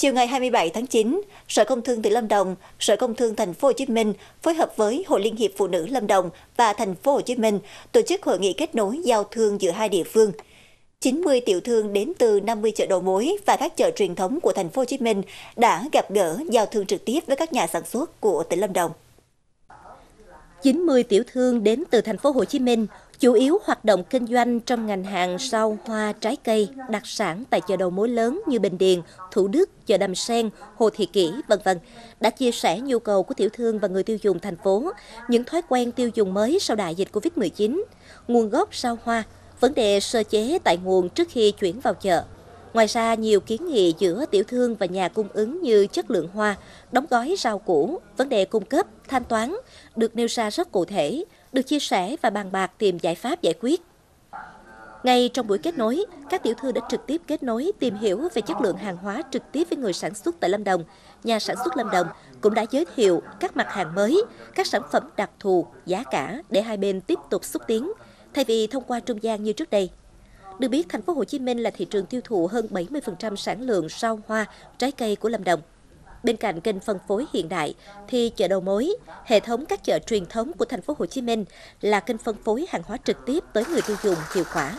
Chiều ngày 27 tháng 9, Sở Công Thương tỉnh Lâm Đồng, Sở Công Thương Thành phố Hồ Chí Minh phối hợp với Hội Liên hiệp Phụ nữ Lâm Đồng và Thành phố Hồ Chí Minh tổ chức hội nghị kết nối giao thương giữa hai địa phương. 90 tiểu thương đến từ 50 chợ đầu mối và các chợ truyền thống của Thành phố Hồ Chí Minh đã gặp gỡ giao thương trực tiếp với các nhà sản xuất của tỉnh Lâm Đồng. 90 tiểu thương đến từ Thành phố Hồ Chí Minh chủ yếu hoạt động kinh doanh trong ngành hàng rau, hoa, trái cây, đặc sản tại chợ đầu mối lớn như Bình Điền, Thủ Đức, chợ Đầm Sen, Hồ Thị Kỷ, v.v. đã chia sẻ nhu cầu của tiểu thương và người tiêu dùng thành phố, những thói quen tiêu dùng mới sau đại dịch Covid-19, nguồn gốc rau hoa, vấn đề sơ chế tại nguồn trước khi chuyển vào chợ. Ngoài ra, nhiều kiến nghị giữa tiểu thương và nhà cung ứng như chất lượng hoa, đóng gói rau củ, vấn đề cung cấp, thanh toán được nêu ra rất cụ thể, được chia sẻ và bàn bạc tìm giải pháp giải quyết. Ngay trong buổi kết nối, các tiểu thương đã trực tiếp kết nối tìm hiểu về chất lượng hàng hóa trực tiếp với người sản xuất tại Lâm Đồng. Nhà sản xuất Lâm Đồng cũng đã giới thiệu các mặt hàng mới, các sản phẩm đặc thù, giá cả để hai bên tiếp tục xúc tiến, thay vì thông qua trung gian như trước đây. Được biết, Thành phố Hồ Chí Minh là thị trường tiêu thụ hơn 70% sản lượng rau hoa, trái cây của Lâm Đồng. Bên cạnh kênh phân phối hiện đại thì chợ đầu mối, hệ thống các chợ truyền thống của Thành phố Hồ Chí Minh là kênh phân phối hàng hóa trực tiếp tới người tiêu dùng hiệu quả.